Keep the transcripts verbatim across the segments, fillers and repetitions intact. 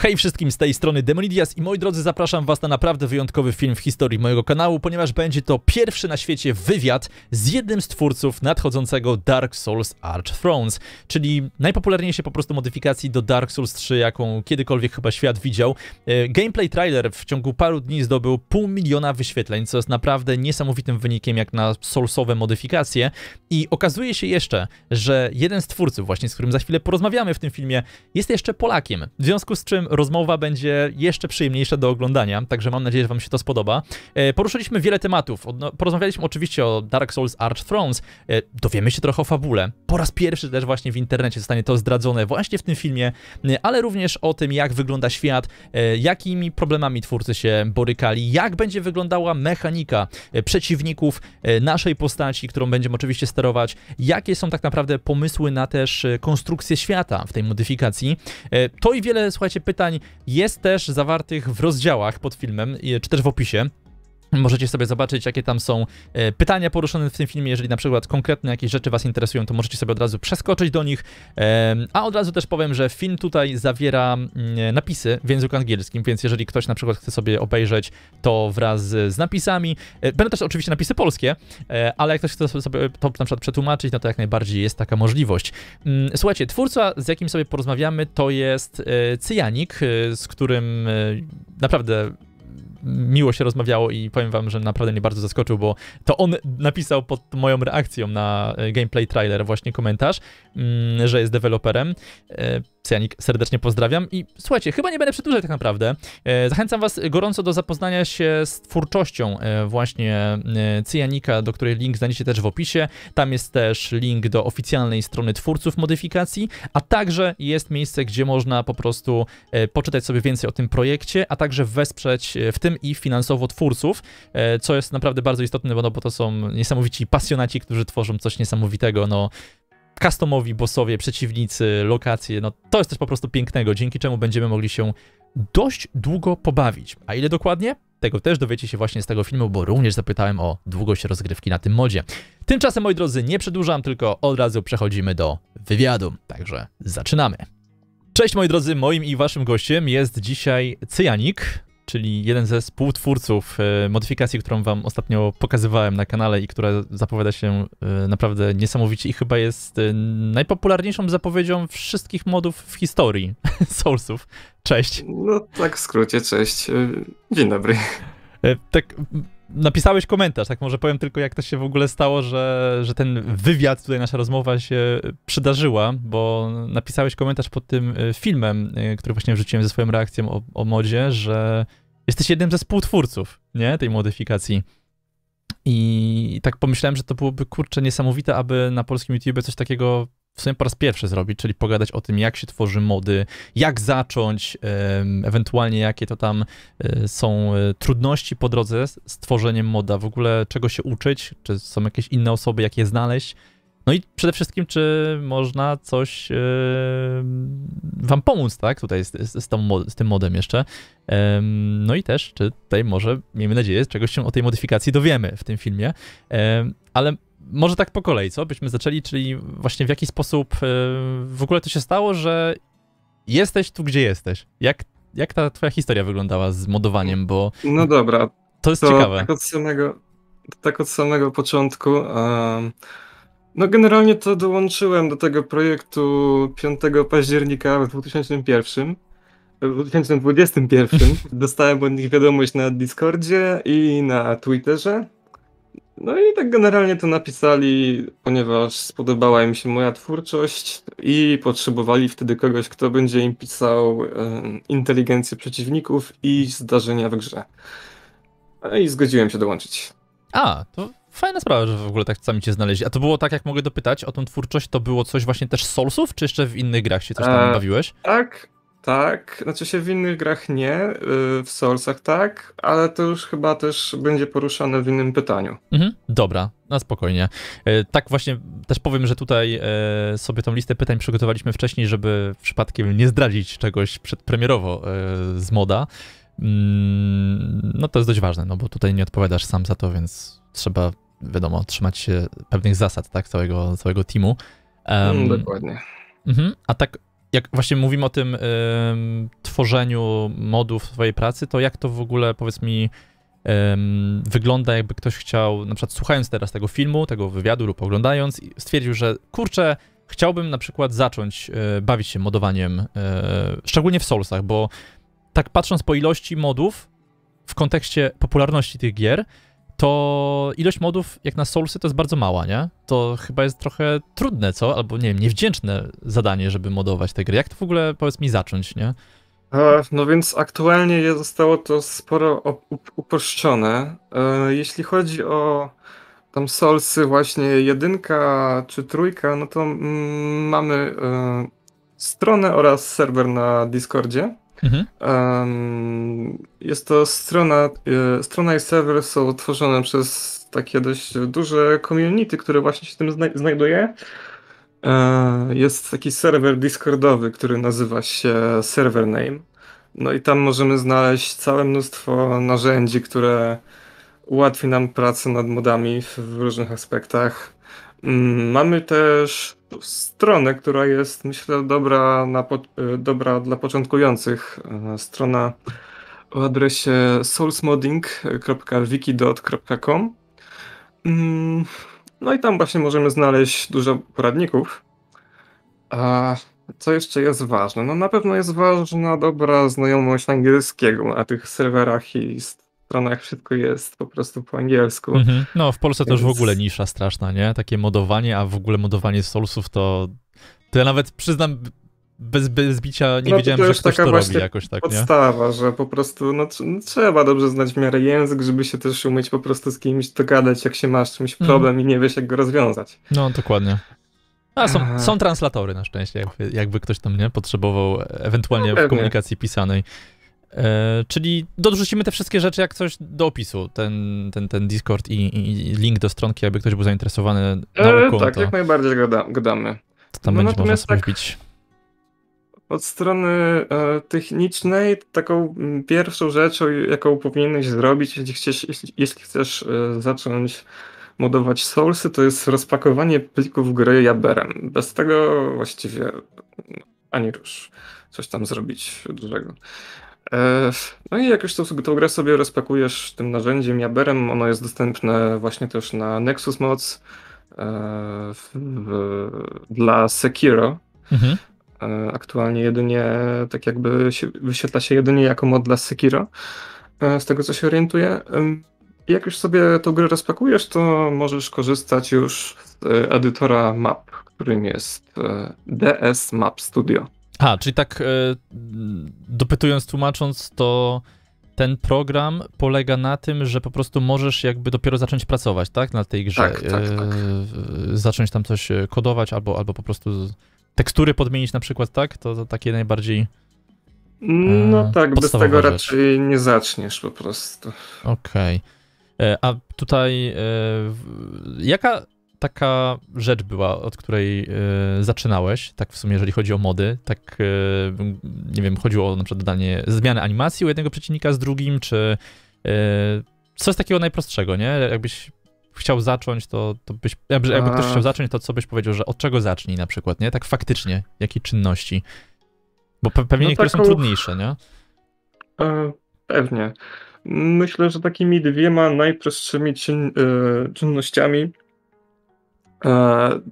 Hej wszystkim, z tej strony Demonidias i moi drodzy, zapraszam was na naprawdę wyjątkowy film w historii mojego kanału, ponieważ będzie to pierwszy na świecie wywiad z jednym z twórców nadchodzącego Dark Souls Arch Thrones, czyli najpopularniejszej po prostu modyfikacji do Dark Souls trzy, jaką kiedykolwiek chyba świat widział. Gameplay trailer w ciągu paru dni zdobył pół miliona wyświetleń, co jest naprawdę niesamowitym wynikiem jak na soulsowe modyfikacje i okazuje się jeszcze, że jeden z twórców, właśnie z którym za chwilę porozmawiamy w tym filmie, jest jeszcze Polakiem, w związku z czym rozmowa będzie jeszcze przyjemniejsza do oglądania, także mam nadzieję, że wam się to spodoba. Poruszyliśmy wiele tematów, porozmawialiśmy oczywiście o Dark Souls Arch Thrones, dowiemy się trochę o fabule, po raz pierwszy też właśnie w internecie zostanie to zdradzone właśnie w tym filmie, ale również o tym, jak wygląda świat, jakimi problemami twórcy się borykali, jak będzie wyglądała mechanika przeciwników naszej postaci, którą będziemy oczywiście sterować, jakie są tak naprawdę pomysły na też konstrukcję świata w tej modyfikacji. To i wiele, słuchajcie, pytań jest też zawartych w rozdziałach pod filmem, czy też w opisie. Możecie sobie zobaczyć, jakie tam są pytania poruszone w tym filmie. Jeżeli na przykład konkretne jakieś rzeczy was interesują, to możecie sobie od razu przeskoczyć do nich. A od razu też powiem, że film tutaj zawiera napisy w języku angielskim, więc jeżeli ktoś na przykład chce sobie obejrzeć to wraz z napisami, będą też oczywiście napisy polskie, ale jak ktoś chce sobie to na przykład przetłumaczyć, no to jak najbardziej jest taka możliwość. Słuchajcie, twórca, z jakim sobie porozmawiamy, to jest Cyjanik, z którym naprawdę miło się rozmawiało i powiem wam, że naprawdę mnie bardzo zaskoczył, bo to on napisał pod moją reakcją na gameplay trailer właśnie komentarz, że jest deweloperem. Cyjanik, serdecznie pozdrawiam i słuchajcie, chyba nie będę przedłużać tak naprawdę. Zachęcam was gorąco do zapoznania się z twórczością właśnie Cyjanika, do której link znajdziecie też w opisie. Tam jest też link do oficjalnej strony twórców modyfikacji, a także jest miejsce, gdzie można po prostu poczytać sobie więcej o tym projekcie, a także wesprzeć w tym i finansowo twórców, co jest naprawdę bardzo istotne, bo, no, bo to są niesamowici pasjonaci, którzy tworzą coś niesamowitego, no customowi, bossowie, przeciwnicy, lokacje, no to jest też po prostu pięknego, dzięki czemu będziemy mogli się dość długo pobawić. A ile dokładnie? Tego też dowiecie się właśnie z tego filmu, bo również zapytałem o długość rozgrywki na tym modzie. Tymczasem, moi drodzy, nie przedłużam, tylko od razu przechodzimy do wywiadu, także zaczynamy. Cześć, moi drodzy, moim i waszym gościem jest dzisiaj Cyjanik, czyli jeden ze współtwórców e, modyfikacji, którą wam ostatnio pokazywałem na kanale i która zapowiada się e, naprawdę niesamowicie i chyba jest e, najpopularniejszą zapowiedzią wszystkich modów w historii Soulsów. Cześć. No tak w skrócie, cześć. Dzień dobry. E, tak napisałeś komentarz, tak może powiem tylko, jak to się w ogóle stało, że, że ten wywiad, tutaj nasza rozmowa się przydarzyła, bo napisałeś komentarz pod tym filmem, który właśnie wrzuciłem ze swoją reakcją o, o modzie, że jesteś jednym ze współtwórców, nie, tej modyfikacji. I tak pomyślałem, że to byłoby, kurczę, niesamowite, aby na polskim YouTubie coś takiego w sumie po raz pierwszy zrobić, czyli pogadać o tym, jak się tworzy mody, jak zacząć, ewentualnie jakie to tam są trudności po drodze z tworzeniem moda, w ogóle czego się uczyć, czy są jakieś inne osoby, jak je znaleźć, no i przede wszystkim, czy można coś wam pomóc, tak, tutaj z, z, tą, z tym modem jeszcze, no i też, czy tutaj może, miejmy nadzieję, czegoś się o tej modyfikacji dowiemy w tym filmie, ale może tak po kolei, co? Byśmy zaczęli, czyli właśnie w jaki sposób yy, w ogóle to się stało, że jesteś tu, gdzie jesteś. Jak, jak ta twoja historia wyglądała z modowaniem, bo... No dobra. To jest to ciekawe. Tak od samego, tak od samego początku. Um, no generalnie to dołączyłem do tego projektu piątego października w dwa tysiące pierwszym. W dwa tysiące dwudziestym pierwszym. Dostałem od nich wiadomość na Discordzie i na Twitterze. No i tak generalnie to napisali, ponieważ spodobała im się moja twórczość i potrzebowali wtedy kogoś, kto będzie im pisał e, inteligencję przeciwników i zdarzenia w grze. I zgodziłem się dołączyć. A, to fajna sprawa, że w ogóle tak sami cię znaleźli. A to było tak, jak mogę dopytać o tą twórczość, to było coś właśnie też z Soulsów, czy jeszcze w innych grach się coś tam e, bawiłeś? Tak, tak. Znaczy się w innych grach nie, yy, w Soulsach tak, ale to już chyba też będzie poruszane w innym pytaniu. Mhm, dobra, na spokojnie. Yy, tak właśnie też powiem, że tutaj yy, sobie tą listę pytań przygotowaliśmy wcześniej, żeby przypadkiem nie zdradzić czegoś przedpremierowo yy, z moda. Yy, no to jest dość ważne, no bo tutaj nie odpowiadasz sam za to, więc trzeba, wiadomo, trzymać się pewnych zasad, tak, całego, całego teamu. Yy, mm, dokładnie. Yy, a tak jak właśnie mówimy o tym y, tworzeniu modów w swojej pracy, to jak to w ogóle, powiedz mi, y, wygląda, jakby ktoś chciał, na przykład słuchając teraz tego filmu, tego wywiadu lub oglądając, stwierdził, że kurczę, chciałbym na przykład zacząć y, bawić się modowaniem, y, szczególnie w Soulsach, bo tak patrząc po ilości modów w kontekście popularności tych gier, to ilość modów jak na Soulsy to jest bardzo mała, nie? To chyba jest trochę trudne, co? Albo nie wiem, niewdzięczne zadanie, żeby modować te gry. Jak to w ogóle, powiedz mi, zacząć, nie? No więc aktualnie zostało to sporo uproszczone. Jeśli chodzi o tam Soulsy właśnie jedynka czy trójka, no to mamy stronę oraz serwer na Discordzie. Mhm. Um, jest to strona, y, strona i serwer są tworzone przez takie dość duże community, które właśnie się tym zna znajduje. Y, jest taki serwer Discordowy, który nazywa się Server Name. No i tam możemy znaleźć całe mnóstwo narzędzi, które ułatwi nam pracę nad modami w, w różnych aspektach. Mamy też stronę, która jest, myślę, dobra, na po, dobra dla początkujących. Strona o adresie soulsmodding kropka wiki kropka com. No i tam właśnie możemy znaleźć dużo poradników. A co jeszcze jest ważne? No na pewno jest ważna dobra znajomość angielskiego na tych serwerach i stronach wszystko jest po prostu po angielsku. Mm-hmm. No, w Polsce więc... też w ogóle nisza straszna, nie? Takie modowanie, a w ogóle modowanie Soulsów to... To ja nawet przyznam, bez, bez bicia nie no, wiedziałem, to że ktoś taka to robi jakoś tak, podstawa, nie? Że po prostu no, no, trzeba dobrze znać w miarę język, żeby się też umieć po prostu z kimś dogadać, jak się masz czymś problem mm. i nie wiesz, jak go rozwiązać. No, dokładnie. A są, są translatory na szczęście, jakby, jakby ktoś tam, nie? Potrzebował ewentualnie no, w komunikacji pisanej. E, czyli dorzucimy te wszystkie rzeczy jak coś do opisu, ten, ten, ten Discord i, i link do stronki, jakby ktoś był zainteresowany nauką. E, tak, to, jak najbardziej go, da, go damy. To tam no będzie można sobie wbić. Od strony e, technicznej taką pierwszą rzeczą, jaką powinieneś zrobić, jeśli chcesz, jeśli, jeśli chcesz e, zacząć modować Soulsy, to jest rozpakowanie plików gry jabberem. Bez tego właściwie ani rusz coś tam zrobić dużego. No i jak już tą, tą grę sobie rozpakujesz tym narzędziem jabberem, ono jest dostępne właśnie też na Nexus Mods e, w, w, dla Sekiro. Mhm. E, aktualnie jedynie, tak jakby się, wyświetla się jedynie jako mod dla Sekiro, e, z tego co się orientuję. E, jak już sobie tą grę rozpakujesz, to możesz korzystać już z e, edytora map, którym jest e, D S Map Studio. A, czyli tak y, dopytując, tłumacząc, to ten program polega na tym, że po prostu możesz jakby dopiero zacząć pracować, tak? Na tej grze. Tak, tak, tak. Y, zacząć tam coś kodować albo, albo po prostu tekstury podmienić na przykład, tak? To, to takie najbardziej y, no tak, bez tego rzecz. Raczej nie zaczniesz po prostu. Okej. Okay. A tutaj y, jaka... taka rzecz była, od której y, zaczynałeś, tak w sumie, jeżeli chodzi o mody, tak, y, nie wiem, chodziło o na przykład dodanie zmiany animacji u jednego przeciwnika z drugim, czy y, coś takiego najprostszego, nie? Jakbyś chciał zacząć, to, to byś, jakby, jakby ktoś chciał zacząć, to co byś powiedział, że od czego zacznij na przykład, nie? Tak faktycznie, jakiej czynności? Bo pe pewnie no niektóre taką... są trudniejsze, nie? E, pewnie. Myślę, że takimi dwiema najprostszymi czyn e, czynnościami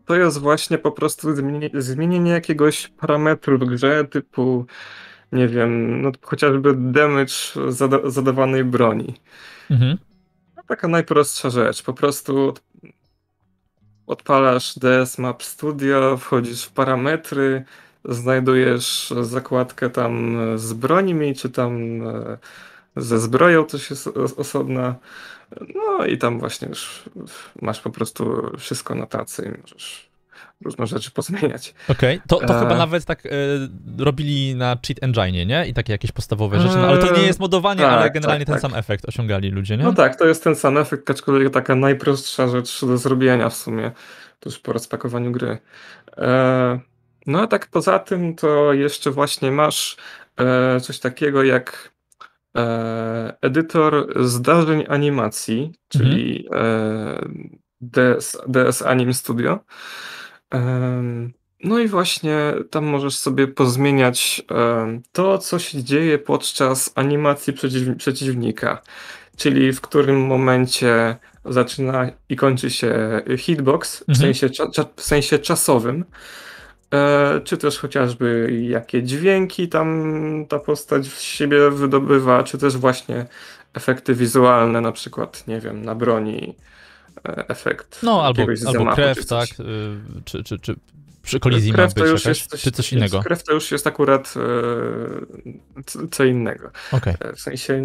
to jest właśnie po prostu zmienienie jakiegoś parametru w grze, typu, nie wiem, no, chociażby damage zada zadawanej broni. Mhm. Taka najprostsza rzecz, po prostu odpalasz D S Map Studio, wchodzisz w parametry, znajdujesz zakładkę tam z broniami, czy tam ze zbroją też jest osobna. No i tam właśnie już masz po prostu wszystko na tacy i możesz różne rzeczy pozmieniać. Okej, okay. to, to e... chyba nawet tak e, robili na Cheat Engine, nie? I takie jakieś podstawowe rzeczy, no, ale to nie jest modowanie, e... ale tak, generalnie tak, ten tak. sam efekt osiągali ludzie, nie? No tak, to jest ten sam efekt, aczkolwiek taka najprostsza rzecz do zrobienia w sumie, tuż po rozpakowaniu gry. E... No a tak poza tym to jeszcze właśnie masz e, coś takiego jak edytor zdarzeń animacji, czyli mhm. D S, D S Anim Studio. No i właśnie tam możesz sobie pozmieniać e, to, co się dzieje podczas animacji przeciw, przeciwnika, czyli w którym momencie zaczyna i kończy się hitbox, mhm. w, sensie, cza, w sensie czasowym, e, czy też chociażby jakie dźwięki tam ta postać z siebie wydobywa, czy też właśnie efekty wizualne, na przykład, nie wiem, na broni e, efekt no, albo, zamachu, albo krew, czy tak, y, czy... czy, czy... Przy kolizji krew to już jakaś, jest coś, czy coś innego? Krew to już jest akurat e, co, co innego. Okay. W sensie...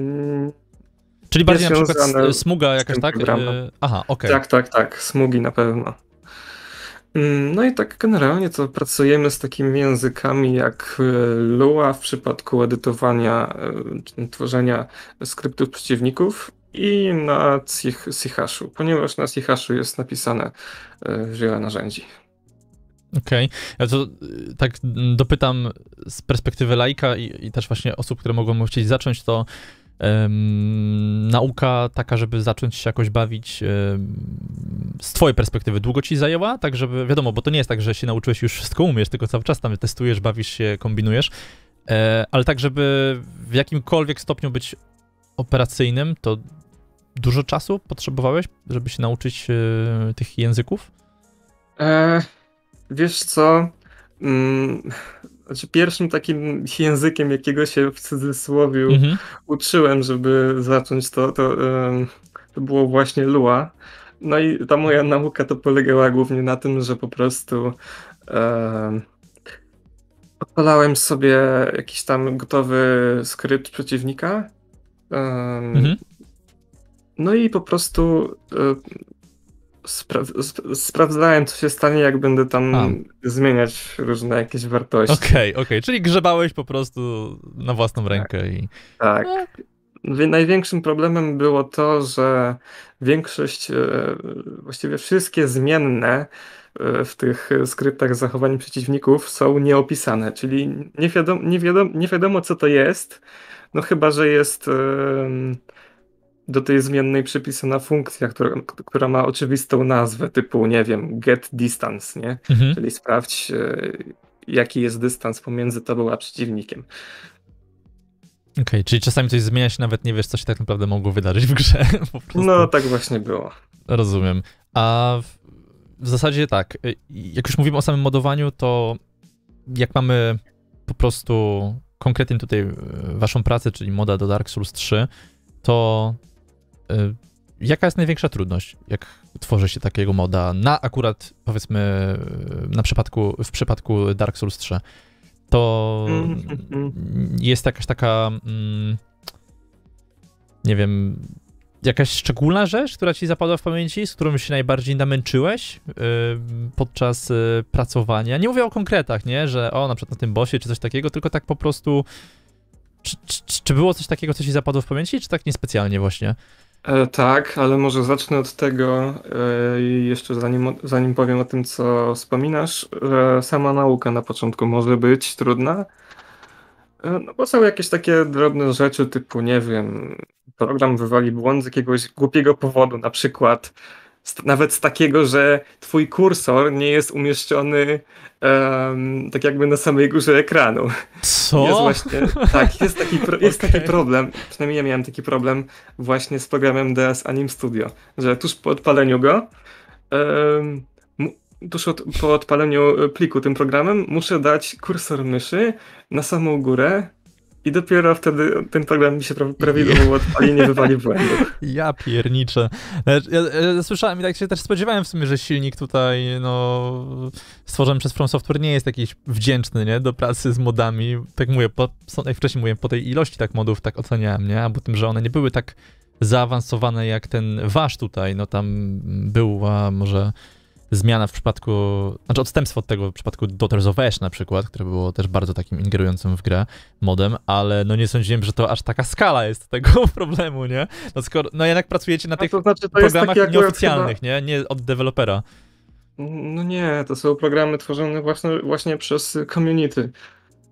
Czyli bardziej na przykład smuga jakaś, tak? E, aha, okej. Okay. Tak, tak, tak. Smugi na pewno. No i tak generalnie to pracujemy z takimi językami jak Lua w przypadku edytowania, tworzenia skryptów przeciwników i na C-Hashu, ponieważ na C-Hashu jest napisane wiele narzędzi. Okej, okay. Ja to tak dopytam z perspektywy laika i, i też właśnie osób, które mogą chcieć zacząć, to um, nauka taka, żeby zacząć się jakoś bawić um, z twojej perspektywy długo ci zajęła? Tak, żeby, wiadomo, bo to nie jest tak, że się nauczyłeś już wszystko umiesz, tylko cały czas tam testujesz, bawisz się, kombinujesz, e, ale tak, żeby w jakimkolwiek stopniu być operacyjnym, to dużo czasu potrzebowałeś, żeby się nauczyć e, tych języków? E... Wiesz co, znaczy pierwszym takim językiem, jakiego się w cudzysłowie mm-hmm. uczyłem, żeby zacząć to, to, to było właśnie Lua. No i ta moja nauka to polegała głównie na tym, że po prostu e, odpalałem sobie jakiś tam gotowy skrypt przeciwnika. E, mm-hmm. No i po prostu... E, Spra sp sprawdzałem, co się stanie, jak będę tam A. zmieniać różne jakieś wartości. Okej, okay, okay. Czyli grzebałeś po prostu na własną rękę. Tak. I... tak. No. Największym problemem było to, że większość, właściwie wszystkie zmienne w tych skryptach zachowań przeciwników są nieopisane, czyli nie wiadomo, nie wiadomo, nie wiadomo co to jest, no chyba, że jest... Um, do tej zmiennej przypisana funkcja, która, która ma oczywistą nazwę, typu, nie wiem, get distance, nie? Mhm. Czyli sprawdź, y, jaki jest dystans pomiędzy tobą a przeciwnikiem. Okej, okay, czyli czasami coś zmienia się, nawet nie wiesz, co się tak naprawdę mogło wydarzyć w grze. Po prostu. No, tak właśnie było. Rozumiem. A w, w zasadzie tak, jak już mówimy o samym modowaniu, to jak mamy po prostu konkretnie tutaj waszą pracę, czyli moda do Dark Souls trzy, to... Jaka jest największa trudność, jak tworzy się takiego moda na akurat, powiedzmy, na przypadku, w przypadku Dark Souls trzy? To jest jakaś taka, nie wiem, jakaś szczególna rzecz, która ci zapadła w pamięci, z którą się najbardziej namęczyłeś podczas pracowania? Nie mówię o konkretach, nie, że o, na przykład na tym bossie czy coś takiego, tylko tak po prostu... Czy, czy, czy było coś takiego, co ci zapadło w pamięci, czy tak niespecjalnie właśnie? E, tak, ale może zacznę od tego, e, jeszcze zanim, zanim powiem o tym, co wspominasz, że sama nauka na początku może być trudna, e, no bo są jakieś takie drobne rzeczy typu, nie wiem, program wywali błąd z jakiegoś głupiego powodu, na przykład nawet z takiego, że twój kursor nie jest umieszczony um, tak jakby na samej górze ekranu. Co? Jest właśnie, tak, jest, taki, pro, jest okay. taki problem, przynajmniej ja miałem taki problem właśnie z programem D S Anime Studio, że tuż po odpaleniu go, um, tuż od, po odpaleniu pliku tym programem muszę dać kursor myszy na samą górę i dopiero wtedy ten program mi się prawidłowo odpali, nie wywali błędu. Ja pierniczę. Ja, ja, ja słyszałem i tak się też spodziewałem w sumie, że silnik tutaj no, stworzony przez From Software nie jest jakiś wdzięczny, nie, do pracy z modami. Tak mówię, po, jak wcześniej mówiłem, po tej ilości tak modów tak oceniałem, nie, albo tym, że one nie były tak zaawansowane jak ten wasz tutaj. No tam była może zmiana w przypadku, znaczy odstępstwo od tego w przypadku Daughters of Ash na przykład, które było też bardzo takim ingerującym w grę modem, ale no nie sądziłem, że to aż taka skala jest tego problemu, nie? No, skoro, no jednak pracujecie na tych to znaczy, to programach jest nieoficjalnych, chyba... nie? Nie od dewelopera. No nie, to są programy tworzone właśnie, właśnie przez community.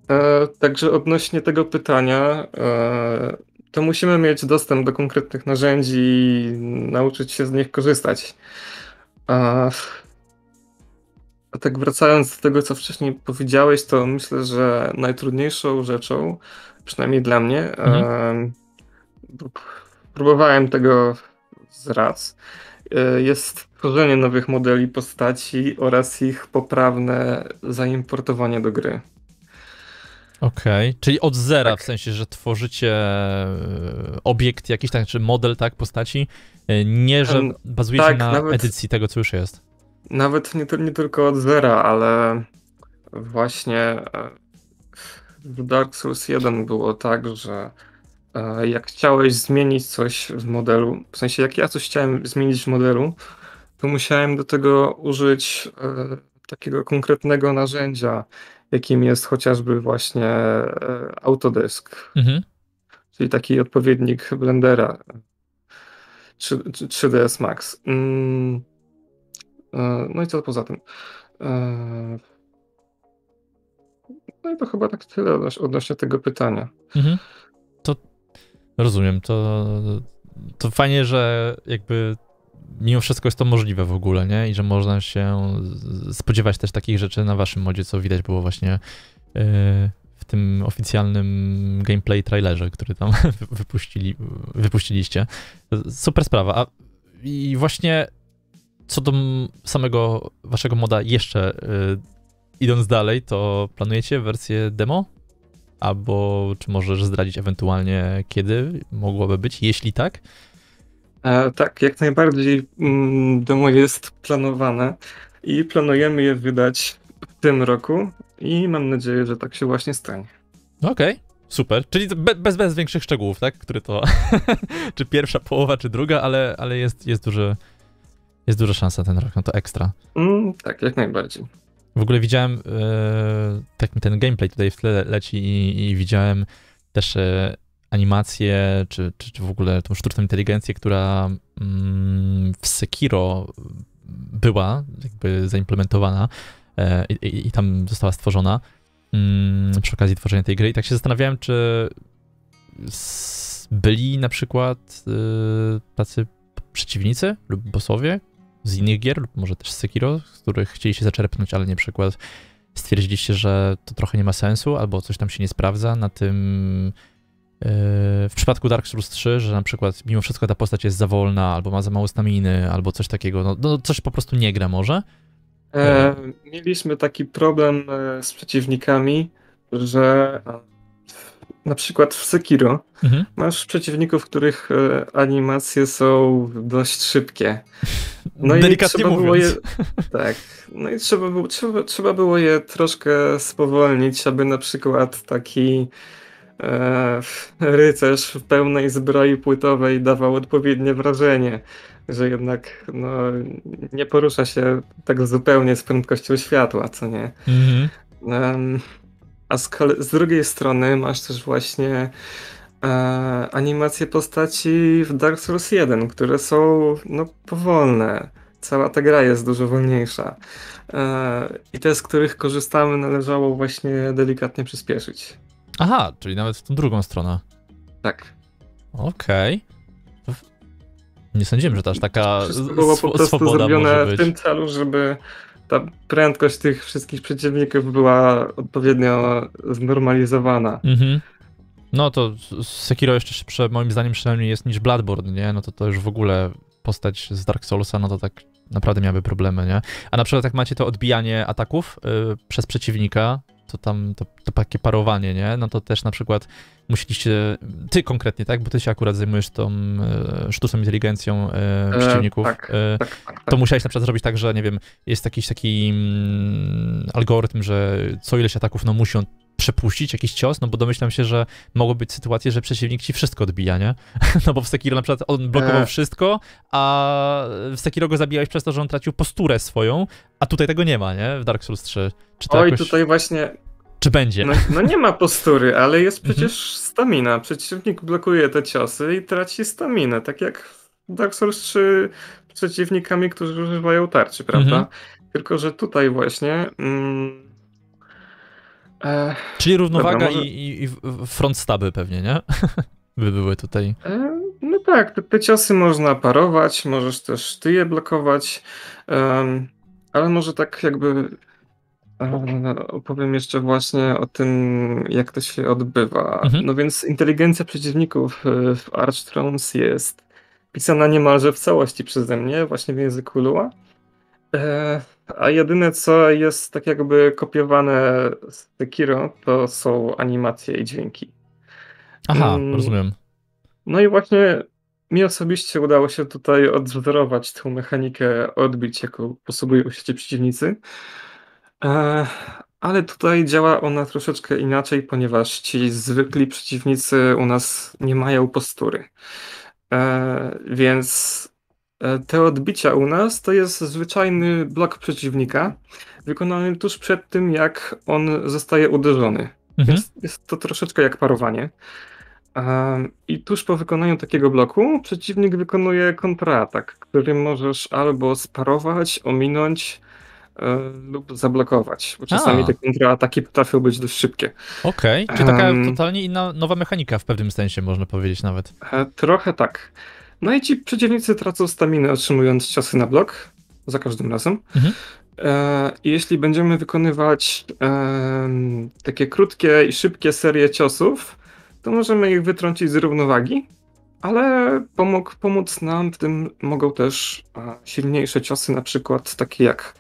E, także odnośnie tego pytania, e, to musimy mieć dostęp do konkretnych narzędzi i nauczyć się z nich korzystać. E, A tak wracając do tego, co wcześniej powiedziałeś, to myślę, że najtrudniejszą rzeczą, przynajmniej dla mnie, mhm. e, próbowałem tego z raz, e, jest tworzenie nowych modeli postaci oraz ich poprawne zaimportowanie do gry. Okej, okay. Czyli od zera, tak. W sensie, że tworzycie obiekt jakiś, tak, czy model, tak, postaci, nie, że bazujecie tak, na nawet, edycji tego, co już jest. Nawet nie, nie tylko od zera, ale właśnie w Dark Souls jeden było tak, że jak chciałeś zmienić coś w modelu, w sensie jak ja coś chciałem zmienić w modelu, to musiałem do tego użyć takiego konkretnego narzędzia, jakim jest chociażby właśnie Autodesk, mhm. czyli taki odpowiednik Blendera trzy D S Max. No i co poza tym? No i to chyba tak tyle odnośnie tego pytania. Mhm. To rozumiem, to, to fajnie, że jakby mimo wszystko jest to możliwe w ogóle, nie? I że można się spodziewać też takich rzeczy na waszym modzie, co widać było właśnie yy, w tym oficjalnym gameplay trailerze, który tam wypuścili, wypuściliście. Super sprawa. A i właśnie co do samego waszego moda jeszcze, yy, idąc dalej, to planujecie wersję demo? Albo czy możesz zdradzić ewentualnie, kiedy mogłoby być, jeśli tak? E, tak, jak najbardziej mm, demo jest planowane i planujemy je wydać w tym roku i mam nadzieję, że tak się właśnie stanie. Okej, okay, super, czyli be, bez, bez większych szczegółów, tak? Który to, czy pierwsza połowa, czy druga, ale, ale jest, jest, duży, jest duża szansa ten rok, no to ekstra. Mm, tak, jak najbardziej. W ogóle widziałem, yy, tak mi ten gameplay tutaj w tle leci i, i widziałem też yy, animację, czy, czy, czy w ogóle tą sztuczną inteligencję, która mm, w Sekiro była jakby zaimplementowana e, i, i tam została stworzona mm, przy okazji tworzenia tej gry. I tak się zastanawiałem, czy s, byli na przykład y, tacy przeciwnicy lub bossowie z innych gier, lub może też z Sekiro, z których chcieliście zaczerpnąć, ale na przykład stwierdziliście, że to trochę nie ma sensu, albo coś tam się nie sprawdza na tym. W przypadku Dark Souls trzy, że na przykład mimo wszystko ta postać jest za wolna, albo ma za mało staminy, albo coś takiego, no, no coś po prostu nie gra może? E, mieliśmy taki problem z przeciwnikami, że na przykład w Sekiro mhm. masz przeciwników, których animacje są dość szybkie. No Delikatnie i trzeba mówiąc. Było je, tak, no i trzeba było, trzeba, trzeba było je troszkę spowolnić, aby na przykład taki rycerz w pełnej zbroi płytowej dawał odpowiednie wrażenie, że jednak no, nie porusza się tak zupełnie z prędkością światła, co nie. Mm-hmm. um, a z, z drugiej strony masz też właśnie e, animacje postaci w Dark Souls jeden, które są no, powolne. Cała ta gra jest dużo wolniejsza. E, I te, z których korzystamy, należało właśnie delikatnie przyspieszyć. Aha, czyli nawet w tą drugą stronę. Tak. Okej. Okay. Nie sądziłem, że to aż taka wszystko było po prostu zrobione w tym celu, żeby ta prędkość tych wszystkich przeciwników była odpowiednio znormalizowana. Mhm. No to Sekiro jeszcze szybsze, moim zdaniem, przynajmniej jest niż Bloodborne, nie? No to to już w ogóle postać z Dark Soulsa, no to tak naprawdę miałaby problemy, nie? A na przykład jak macie to odbijanie ataków yy, przez przeciwnika, to tam to, to takie parowanie, nie? No to też na przykład musieliście, ty konkretnie, tak? Bo ty się akurat zajmujesz tą e, sztuczną inteligencją e, przeciwników. E, tak, e, tak, tak, to tak. Musiałeś na przykład zrobić tak, że nie wiem, jest jakiś taki mm, algorytm, że co ileś ataków, no musi on przepuścić jakiś cios, no bo domyślam się, że mogło być sytuacje, że przeciwnik ci wszystko odbija, nie? No bo w Sekiro na przykład on blokował e. wszystko, a w Sekiro go zabijałeś przez to, że on tracił posturę swoją, a tutaj tego nie ma, nie? W Dark Souls trzy. Czy to Oj, jakoś... tutaj właśnie... Czy będzie? No, no nie ma postury, ale jest przecież stamina. Przeciwnik blokuje te ciosy i traci staminę, tak jak w Dark Souls trzy przeciwnikami, którzy używają tarczy, prawda? Mhm. Tylko, że tutaj właśnie... Mm... E, Czyli równowaga dobra, może... i, i front staby pewnie, nie? By były tutaj. E, no tak, te, te ciosy można parować, możesz też ty je blokować. E, Ale może tak jakby opowiem jeszcze właśnie o tym, jak to się odbywa. Mhm. No więc inteligencja przeciwników w Arch Thrones jest pisana niemalże w całości przeze mnie, właśnie w języku Lua. A jedyne, co jest tak jakby kopiowane z Sekiro, to są animacje i dźwięki. Aha, um, rozumiem. No i właśnie mi osobiście udało się tutaj odwzorować tą mechanikę, odbić, jaką posługują się ci przeciwnicy. E, ale tutaj działa ona troszeczkę inaczej, ponieważ ci zwykli przeciwnicy u nas nie mają postury. E, więc te odbicia u nas to jest zwyczajny blok przeciwnika, wykonany tuż przed tym, jak on zostaje uderzony. Mhm. Więc jest to troszeczkę jak parowanie. I tuż po wykonaniu takiego bloku przeciwnik wykonuje kontratak, który możesz albo sparować, ominąć yy, lub zablokować. Bo czasami A. te kontraataki potrafią być dość szybkie. Okej, okay. Czyli taka um, totalnie inna, nowa mechanika w pewnym sensie, można powiedzieć nawet. Trochę tak. No i ci przeciwnicy tracą staminę, otrzymując ciosy na blok za każdym razem. Mhm. I jeśli będziemy wykonywać um, takie krótkie i szybkie serie ciosów, to możemy ich wytrącić z równowagi, ale pomógł, pomóc nam w tym mogą też silniejsze ciosy, na przykład takie jak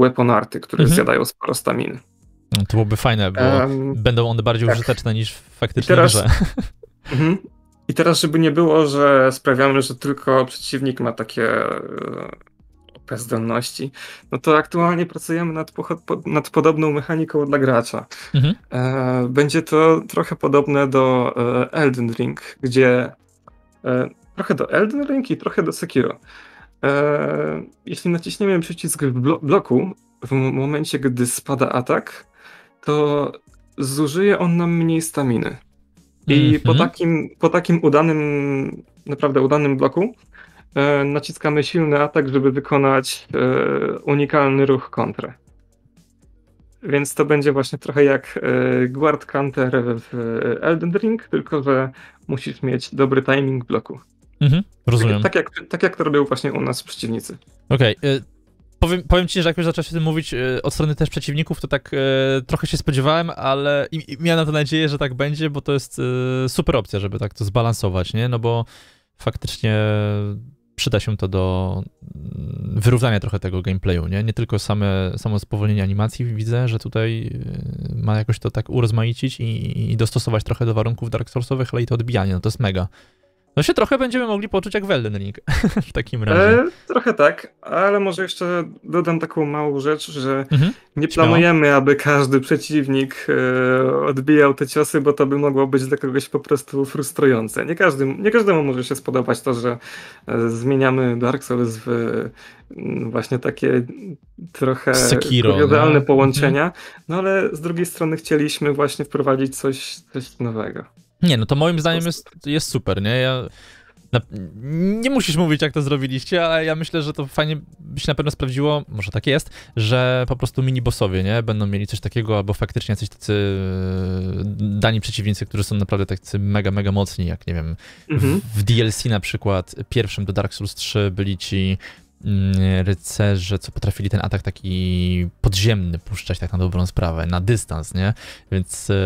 weapon arty, które mhm. zjadają sporo staminy. No, to byłoby fajne, bo um, będą one bardziej tak. użyteczne niż faktycznie grze. Mhm. I teraz, żeby nie było, że sprawiamy, że tylko przeciwnik ma takie zdolności, no to aktualnie pracujemy nad, nad podobną mechaniką dla gracza. Mhm. E, będzie to trochę podobne do e, Elden Ring, gdzie e, trochę do Elden Ring i trochę do Sekiro. E, jeśli naciśniemy przycisk w blo bloku w momencie, gdy spada atak, to zużyje on nam mniej staminy. I mhm. po, takim, po takim udanym, naprawdę udanym bloku naciskamy silny atak, żeby wykonać e, unikalny ruch kontrę. Więc to będzie właśnie trochę jak e, guard counter w Elden Ring, tylko że musisz mieć dobry timing bloku. Mhm, rozumiem. Tak, tak, jak, tak jak to robią właśnie u nas przeciwnicy. Okej. Okay. Powiem, powiem ci, że jak już zacząłeś o tym mówić y, od strony też przeciwników, to tak y, trochę się spodziewałem, ale i, i miałem na to nadzieję, że tak będzie, bo to jest y, super opcja, żeby tak to zbalansować, nie? No bo faktycznie przyda się to do wyrównania trochę tego gameplayu, nie? Nie tylko same, samo spowolnienie animacji, widzę, że tutaj ma jakoś to tak urozmaicić i, i dostosować trochę do warunków Dark Soulsowych, ale i to odbijanie, no to jest mega. No się trochę będziemy mogli poczuć jak w Elden Ring w takim razie. E, trochę tak, ale może jeszcze dodam taką małą rzecz, że mhm, nie planujemy, śmiało. aby każdy przeciwnik e, odbijał te ciosy, bo to by mogło być dla kogoś po prostu frustrujące. Nie, każdy, nie każdemu może się spodobać to, że e, zmieniamy Dark Souls w e, właśnie takie trochę kuriozalne połączenia, mhm. no ale z drugiej strony chcieliśmy właśnie wprowadzić coś, coś nowego. Nie, no to moim zdaniem jest, jest super, nie? Ja, na, nie musisz mówić, jak to zrobiliście, ale ja myślę, że to fajnie by się na pewno sprawdziło, może tak jest, że po prostu minibossowie, nie? Będą mieli coś takiego, albo faktycznie jacyś tacy dani przeciwnicy, którzy są naprawdę tacy mega, mega mocni, jak nie wiem, mhm. w, w D L C na przykład pierwszym do Dark Souls trzy byli ci rycerze, co potrafili ten atak taki podziemny puszczać tak na dobrą sprawę, na dystans, nie? Więc yy...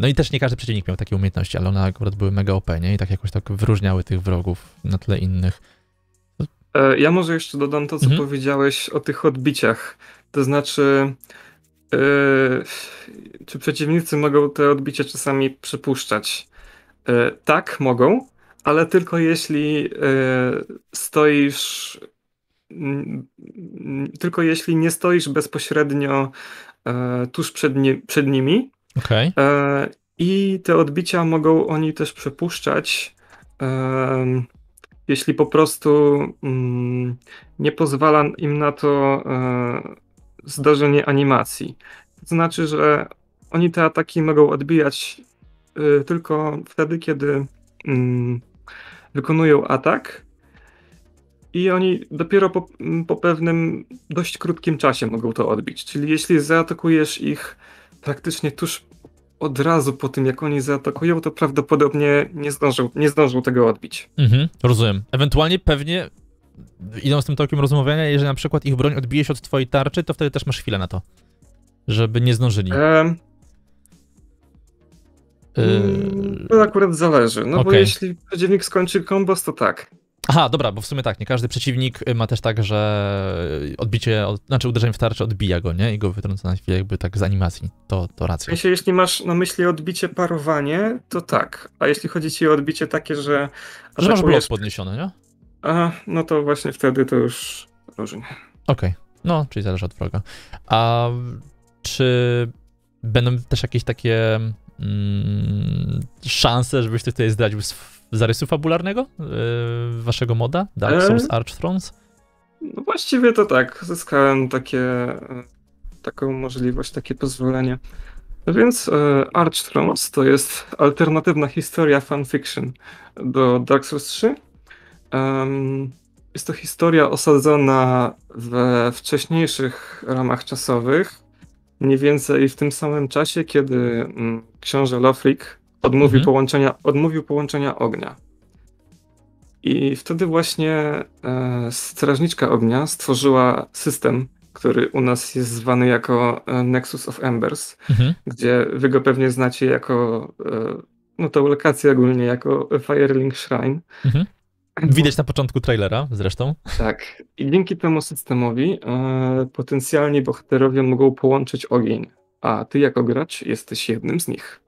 no i też nie każdy przeciwnik miał takie umiejętności, ale one akurat były mega O P, nie? I tak jakoś tak wyróżniały tych wrogów na tle innych. Ja może jeszcze dodam to, co mhm. powiedziałeś o tych odbiciach. To znaczy yy... czy przeciwnicy mogą te odbicia czasami przypuszczać? Yy, tak, mogą. Ale tylko jeśli y, stoisz, n, tylko jeśli nie stoisz bezpośrednio y, tuż przed, nie, przed nimi. Okay. Y, I te odbicia mogą oni też przepuszczać, y, jeśli po prostu y, nie pozwala im na to y, zdarzenie animacji. To znaczy, że oni te ataki mogą odbijać y, tylko wtedy, kiedy y, wykonują atak i oni dopiero po, po pewnym dość krótkim czasie mogą to odbić. Czyli jeśli zaatakujesz ich praktycznie tuż od razu po tym, jak oni zaatakują, to prawdopodobnie nie zdążą, nie zdążą tego odbić. Mhm, rozumiem. Ewentualnie pewnie idą z tym tokiem rozmawiania, jeżeli na przykład ich broń odbije się od twojej tarczy, to wtedy też masz chwilę na to, żeby nie zdążyli. Um, y... To akurat zależy, no okay. Bo jeśli przeciwnik skończy kombos, to tak. Aha, dobra, bo w sumie tak, nie każdy przeciwnik ma też tak, że odbicie, od, znaczy uderzenie w tarczę odbija go, nie? I go wytrąca na chwilę jakby tak z animacji, to, to racja. W sensie, jeśli masz na myśli odbicie parowanie, to tak, a jeśli chodzi ci o odbicie takie, że... Że masz blok podniesiony, nie? Aha, no to właśnie wtedy to już różnie. Okej, okay. No, czyli zależy od wroga. A czy będą też jakieś takie mm, szanse, żebyś ty tutaj zdradził zarysu fabularnego yy, waszego moda? Dark Souls, eee, Arch Thrones? No właściwie to tak, zyskałem takie, taką możliwość, takie pozwolenie. No więc e, Arch Thrones to jest alternatywna historia fanfiction do Dark Souls trzy. Um, jest to historia osadzona we wcześniejszych ramach czasowych, mniej więcej w tym samym czasie, kiedy mm, książę Lofric odmówił, mhm. połączenia, odmówił połączenia ognia. I wtedy właśnie e, Strażniczka Ognia stworzyła system, który u nas jest zwany jako Nexus of Embers, mhm. gdzie wy go pewnie znacie jako e, no tą lokację ogólnie jako Firelink Shrine. Mhm. Widać na początku trailera zresztą. Tak. I dzięki temu systemowi e, potencjalni bohaterowie mogą połączyć ogień, a ty jako gracz jesteś jednym z nich.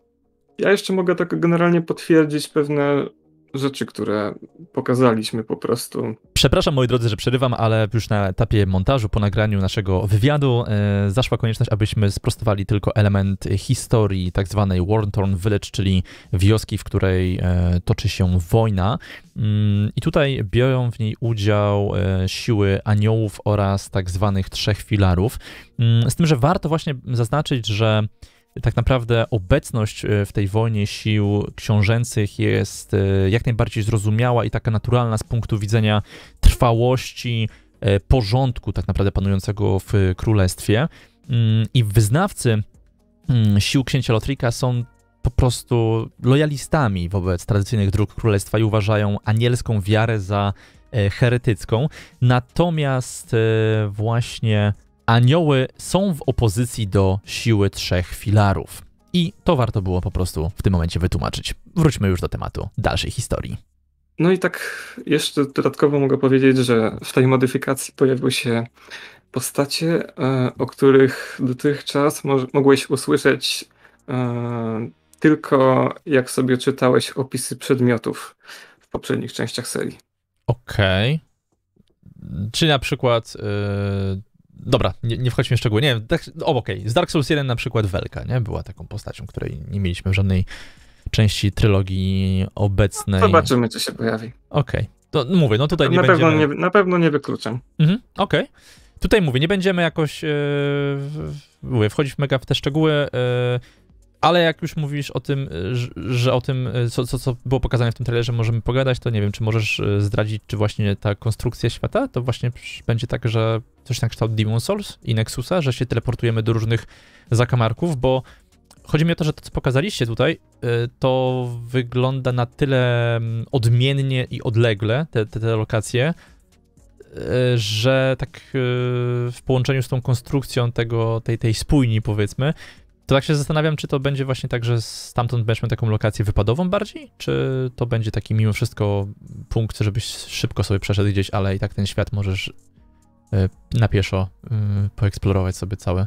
Ja jeszcze mogę tak generalnie potwierdzić pewne rzeczy, które pokazaliśmy po prostu. Przepraszam, moi drodzy, że przerywam, ale już na etapie montażu, po nagraniu naszego wywiadu e, zaszła konieczność, abyśmy sprostowali tylko element historii tak zwanej Wormthorn Village, czyli wioski, w której e, toczy się wojna. Mm, I tutaj biorą w niej udział e, siły aniołów oraz tak zwanych trzech filarów. Mm, z tym, że warto właśnie zaznaczyć, że tak naprawdę obecność w tej wojnie sił książęcych jest jak najbardziej zrozumiała i taka naturalna z punktu widzenia trwałości porządku tak naprawdę panującego w królestwie. I wyznawcy sił księcia Lothrica są po prostu lojalistami wobec tradycyjnych dróg królestwa i uważają anielską wiarę za heretycką. Natomiast właśnie... Anioły są w opozycji do siły trzech filarów. I to warto było po prostu w tym momencie wytłumaczyć. Wróćmy już do tematu dalszej historii. No i tak jeszcze dodatkowo mogę powiedzieć, że w tej modyfikacji pojawiły się postacie, o których dotychczas mogłeś usłyszeć tylko jak sobie czytałeś opisy przedmiotów w poprzednich częściach serii. Okej. Okay. Czy na przykład... Yy... Dobra, nie, nie wchodźmy w szczegóły. Nie, tak, o, okej. Okay. Z Dark Souls jeden na przykład Welka, nie? Była taką postacią, której nie mieliśmy w żadnej części trylogii obecnej. No, zobaczymy, co się pojawi. Okej. Okay. No, mówię, no tutaj nie na będziemy... Pewno nie, na pewno nie wykluczam. Mhm, okej. Okay. Tutaj mówię, nie będziemy jakoś... Yy, wchodzić mega w te szczegóły, yy, ale jak już mówisz o tym, że, że o tym, co, co, co było pokazane w tym trailerze, możemy pogadać, to nie wiem, czy możesz zdradzić, czy właśnie ta konstrukcja świata to właśnie będzie tak, że coś na kształt Demon Souls i Nexusa, że się teleportujemy do różnych zakamarków, bo chodzi mi o to, że to, co pokazaliście tutaj, to wygląda na tyle odmiennie i odlegle, te, te, te lokacje, że tak w połączeniu z tą konstrukcją tego, tej, tej spójni, powiedzmy, to tak się zastanawiam, czy to będzie właśnie tak, że stamtąd będziemy taką lokację wypadową bardziej, czy to będzie taki mimo wszystko punkt, żebyś szybko sobie przeszedł gdzieś, ale i tak ten świat możesz na pieszo poeksplorować sobie całe.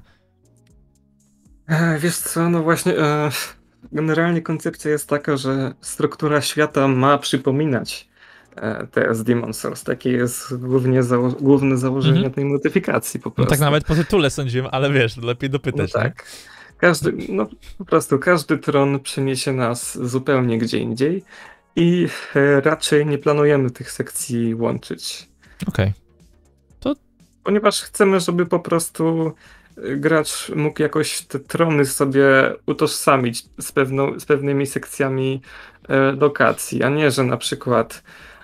Wiesz co, no właśnie generalnie koncepcja jest taka, że struktura świata ma przypominać te z Demon's Souls. Takie jest głównie zało główne założenie mm-hmm. tej modyfikacji po prostu. No tak nawet po tytule sądziłem, ale wiesz, lepiej dopytać. No tak. Każdy, no po prostu każdy tron przeniesie nas zupełnie gdzie indziej i raczej nie planujemy tych sekcji łączyć. Okej. Okay. To... Ponieważ chcemy, żeby po prostu gracz mógł jakoś te trony sobie utożsamić z, pewną, z pewnymi sekcjami e, lokacji, a nie, że na przykład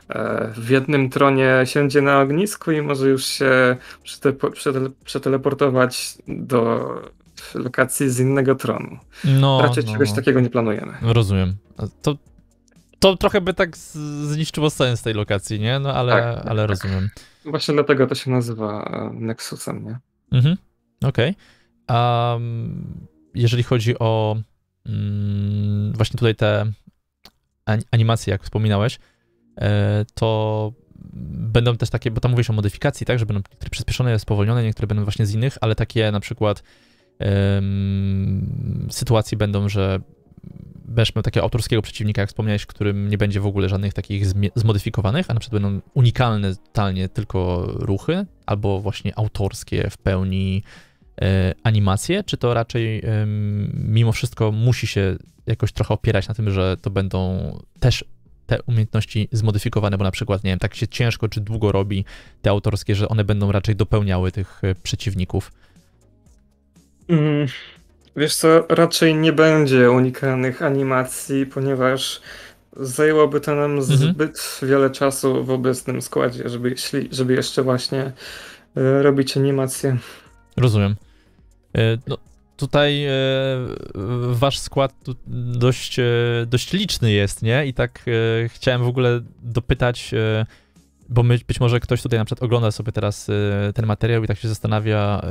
e, w jednym tronie siądzie na ognisku i może już się przetelepo- przetele- przeteleportować do... lokacji z innego tronu. No, raczej no, czegoś takiego nie planujemy. Rozumiem. To to trochę by tak zniszczyło sens tej lokacji, nie? No ale, tak, ale tak, rozumiem. Właśnie dlatego to się nazywa Nexusem, nie? Mhm, okej. Okay. Um, jeżeli chodzi o mm, właśnie tutaj te animacje, jak wspominałeś, to będą też takie, bo tam mówisz o modyfikacji, tak, że będą niektóre przyspieszone, spowolnione, niektóre będą właśnie z innych, ale takie na przykład um, sytuacje będą, że będziesz miał takiego autorskiego przeciwnika, jak wspomniałeś, którym nie będzie w ogóle żadnych takich zmodyfikowanych, a na przykład będą unikalne totalnie tylko ruchy, albo właśnie autorskie w pełni e, animacje, czy to raczej e, mimo wszystko musi się jakoś trochę opierać na tym, że to będą też te umiejętności zmodyfikowane, bo na przykład, nie wiem, tak się ciężko czy długo robi te autorskie, że one będą raczej dopełniały tych przeciwników. Mm. Wiesz co, raczej nie będzie unikalnych animacji, ponieważ zajęłoby to nam zbyt mm-hmm. wiele czasu w obecnym składzie, żeby, żeby jeszcze właśnie robić animacje. Rozumiem. No, tutaj wasz skład dość, dość liczny jest, nie? I tak chciałem w ogóle dopytać, bo my, być może ktoś tutaj na przykład ogląda sobie teraz y, ten materiał i tak się zastanawia,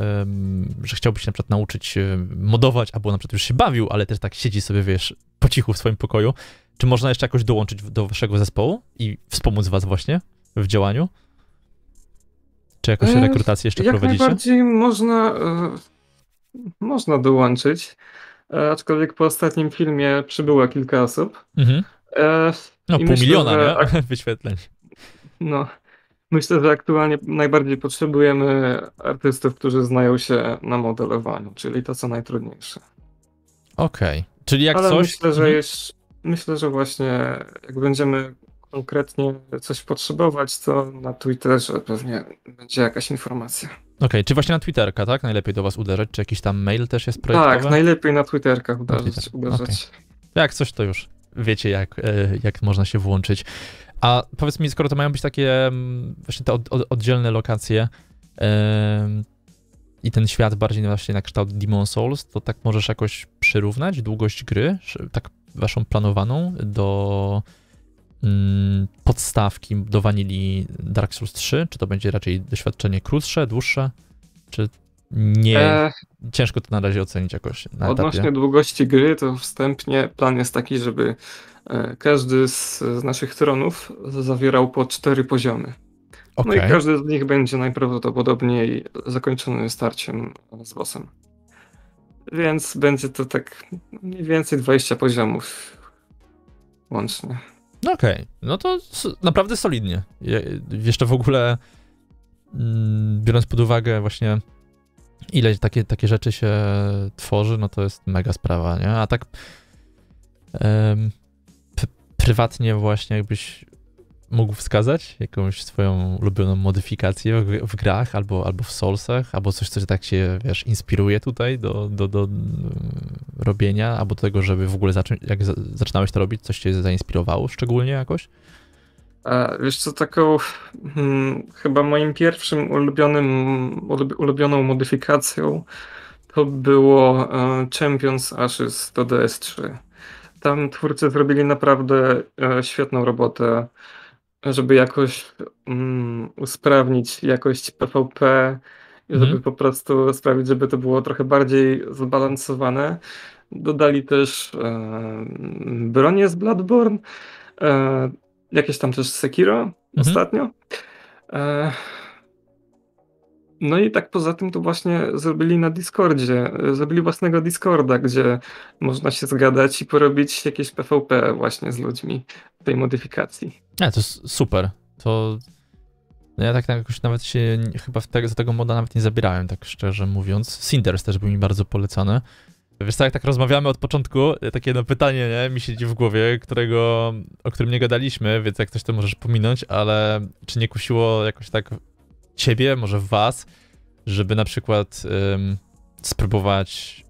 y, że chciałby się na przykład nauczyć y, modować, albo na przykład już się bawił, ale też tak siedzi sobie, wiesz, po cichu w swoim pokoju. Czy można jeszcze jakoś dołączyć do waszego zespołu i wspomóc was właśnie w działaniu? Czy jakoś rekrutację jeszcze Jak prowadzicie? Jak najbardziej można, y, można dołączyć, e, aczkolwiek po ostatnim filmie przybyło kilka osób. Mhm. E, no pół myślę, miliona, że... nie? Wyświetleń. No, myślę, że aktualnie najbardziej potrzebujemy artystów, którzy znają się na modelowaniu, czyli to, co najtrudniejsze. Okej, okay. Czyli jak Ale coś... Myślę że, jeszcze, myślę, że właśnie jak będziemy konkretnie coś potrzebować, to na Twitterze pewnie będzie jakaś informacja. Okej, okay. Czy właśnie na Twitterka, tak? Najlepiej do was uderzyć, czy jakiś tam mail też jest projektowy? Tak, najlepiej na Twitterkach uderzyć. Na Twitter. uderzyć. Okay. Jak coś, to już wiecie, jak, jak można się włączyć. A powiedz mi, skoro to mają być takie właśnie te od, od, oddzielne lokacje yy, i ten świat bardziej właśnie na kształt Demon Souls, to tak możesz jakoś przyrównać długość gry, tak waszą planowaną, do yy, podstawki do Vanilli Dark Souls trzy? Czy to będzie raczej doświadczenie krótsze, dłuższe? Czy nie? E... Ciężko to na razie ocenić jakoś na etapie. Odnośnie długości gry, to wstępnie plan jest taki, żeby każdy z, z naszych tronów zawierał po cztery poziomy. Okay. No i każdy z nich będzie najprawdopodobniej zakończony starciem z bossem. Więc będzie to tak mniej więcej dwadzieścia poziomów łącznie. Okej, okay. No to naprawdę solidnie. Jeszcze w ogóle biorąc pod uwagę właśnie ile takie, takie rzeczy się tworzy, no to jest mega sprawa, nie? A tak um, prywatnie właśnie jakbyś mógł wskazać jakąś swoją ulubioną modyfikację w, w grach, albo, albo w Soulsach, albo coś, co tak się, wiesz, inspiruje tutaj do, do, do robienia, albo do tego, żeby w ogóle zacząć, jak za, zaczynałeś to robić, coś cię zainspirowało szczególnie jakoś? A wiesz co, taką hmm, chyba moim pierwszym ulubionym, ulubioną modyfikacją to było Champions Ashes do D S trzy. Tam twórcy zrobili naprawdę świetną robotę, żeby jakoś um, usprawnić jakość PvP i żeby mm. po prostu sprawić, żeby to było trochę bardziej zbalansowane. Dodali też um, bronię z Bloodborne, um, jakieś tam też Sekiro mm -hmm. ostatnio. E, no i tak poza tym to właśnie zrobili na Discordzie, zrobili własnego Discorda, gdzie można się zgadać i porobić jakieś PvP właśnie z ludźmi tej modyfikacji. A, to jest super. To ja tak jakoś nawet się chyba w te, za tego moda nawet nie zabierałem, tak szczerze mówiąc. Sinders też był mi bardzo polecany. Wiesz co, jak tak rozmawiamy od początku, takie jedno pytanie, nie? Mi siedzi w głowie, którego, o którym nie gadaliśmy, więc jak coś to możesz pominąć, ale czy nie kusiło jakoś tak ciebie, może was, żeby na przykład ym, spróbować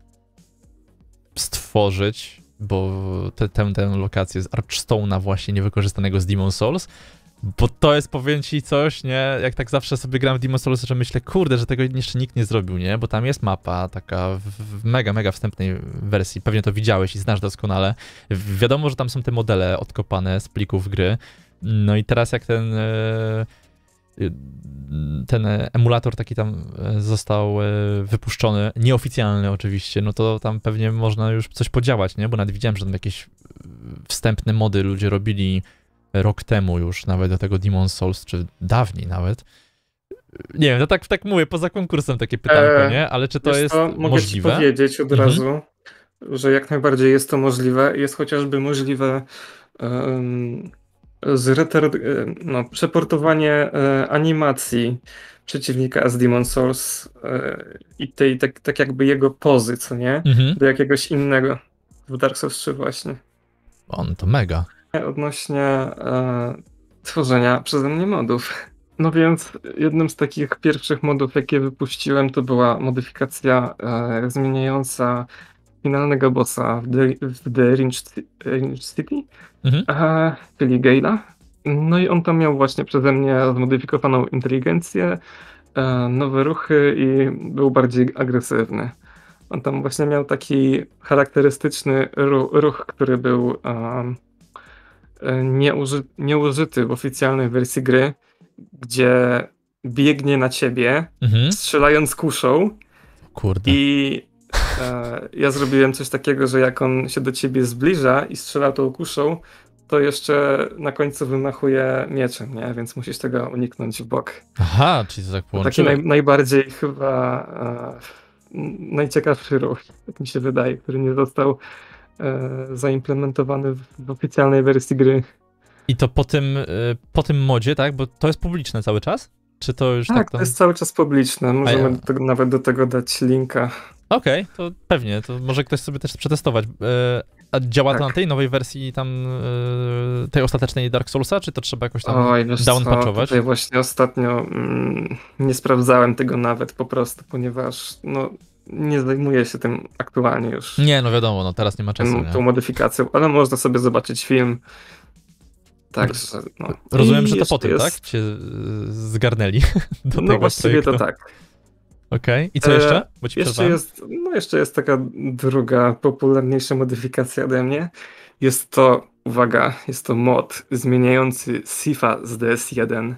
stworzyć, bo tę te, te, te lokację z Archstone'a właśnie niewykorzystanego z Demon Souls, Bo to jest, powiem ci, coś, nie? Jak tak zawsze sobie gram w Demon's Souls, że myślę, kurde, że tego jeszcze nikt nie zrobił, nie? Bo tam jest mapa taka w mega, mega wstępnej wersji. Pewnie to widziałeś i znasz doskonale. Wiadomo, że tam są te modele odkopane z plików gry. No i teraz jak ten... ten emulator taki tam został wypuszczony, nieoficjalny oczywiście, no to tam pewnie można już coś podziałać, nie? Bo nawet widziałem, że tam jakieś wstępne mody ludzie robili rok temu już nawet do tego Demon's Souls, czy dawniej nawet. Nie wiem, no tak, tak mówię, poza konkursem takie pytanko, eee, nie? Ale czy to jest co, mogę możliwe? Mogę ci powiedzieć od razu, mm-hmm. że jak najbardziej jest to możliwe. Jest chociażby możliwe um, zreter, no, przeportowanie animacji przeciwnika z Demon's Souls i tej, tak, tak jakby jego pozy, co nie? Mm-hmm. Do jakiegoś innego w Dark Souls trzy właśnie. On to mega. Odnośnie e, tworzenia przeze mnie modów. No więc jednym z takich pierwszych modów, jakie wypuściłem, to była modyfikacja e, zmieniająca finalnego bossa w The, w The Ringe, Ringe City, mhm. e, czyli Gale'a. No i on tam miał właśnie przeze mnie zmodyfikowaną inteligencję, e, nowe ruchy i był bardziej agresywny. On tam właśnie miał taki charakterystyczny ruch, ruch który był... E, Nieuży, nieużyty w oficjalnej wersji gry, gdzie biegnie na ciebie, mhm. strzelając kuszą. Kurde. I e, ja zrobiłem coś takiego, że jak on się do ciebie zbliża i strzela tą kuszą, to jeszcze na końcu wymachuje mieczem, nie? Więc musisz tego uniknąć w bok. Aha, czyli to tak połączyłeś. Taki naj, najbardziej chyba e, najciekawszy ruch, tak mi się wydaje, który nie został zaimplementowany w oficjalnej wersji gry. I to po tym, po tym modzie, tak? Bo to jest publiczne cały czas? Czy to już tak? Tak, to jest cały czas publiczne. Możemy ja... do tego, nawet do tego dać linka. Okej, okay, to pewnie. To może ktoś sobie też przetestować. A działa tak. to na tej nowej wersji tam tej ostatecznej Dark Soulsa? Czy to trzeba jakoś tam downpatchować? Ja właśnie ostatnio mm, nie sprawdzałem tego nawet po prostu, ponieważ no nie zajmuję się tym aktualnie już. Nie, no wiadomo, no teraz nie ma czasu. Tą nie? modyfikację, ale można sobie zobaczyć film. Także, no. Rozumiem, I że to po tym, jest... tak? Cię zgarnęli do tego No właściwie projektu. To tak. Okej, okay. I co jeszcze? Bo ci jeszcze jest, no jeszcze jest taka druga, popularniejsza modyfikacja ode mnie. Jest to, uwaga, jest to mod zmieniający Sifa z D S jeden